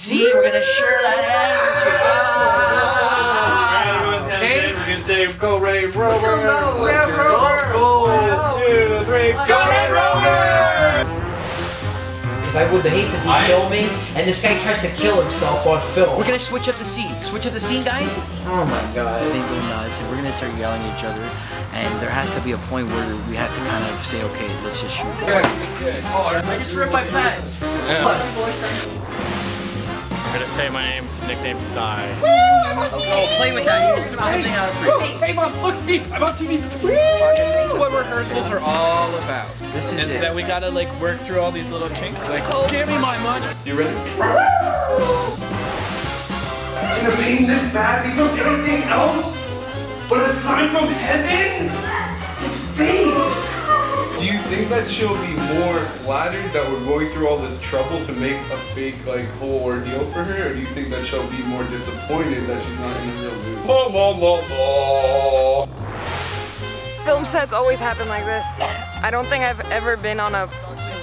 See, we're gonna share that energy. Okay? We're gonna say, go Red Rover. Let's go Red Rover. 1, 2, 3, go Red Rover! Because I would hate to be filming, and this guy tries to kill himself on film. We're gonna switch up the scene. Switch up the scene, guys. Oh my God. They go nuts, and we're gonna start yelling at each other. And there has to be a point where we have to kind of say, okay, let's just shoot this. I just ripped my pants. Yeah. I'm gonna say my nickname's Psy. Woo! I'm on TV! Oh, play with that. You just threw something out of free. Hey, Mom, look at me! I'm on TV! Woo! This is what rehearsals are all about. This is it. That we gotta, like, work through all these little kinks. Like, give me my money! You ready? You know, being this badly from anything else? But a sign from heaven? It's fate! Do you think that she'll be more flattered that we're going through all this trouble to make a fake, like, whole ordeal for her? Or do you think that she'll be more disappointed that she's not in the real mood? La la la la! Film sets always happen like this. I don't think I've ever been on a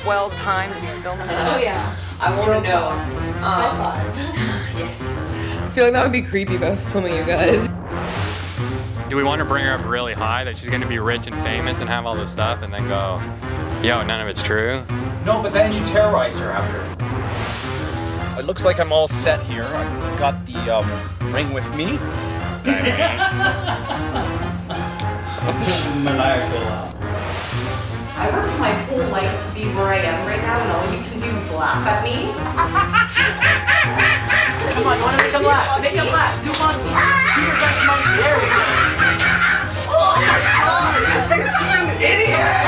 well-timed film set. Oh yeah. I want to know. High five. Yes. I feel like that would be creepy if I was filming you guys. Do we want to bring her up really high, that she's going to be rich and famous and have all this stuff, and then go, yo, none of it's true? No, but then you terrorize her after. It looks like I'm all set here. I got the ring with me. Maniacal. I worked my whole life to be where I am right now, and all you can do is laugh at me. Come on, you want to make them laugh? Make them laugh. Do monkey. Do your best monkey. There we go. Oh my God! You're an idiot!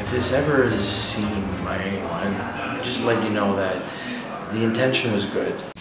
If this ever is seen by anyone, just let you know that the intention was good.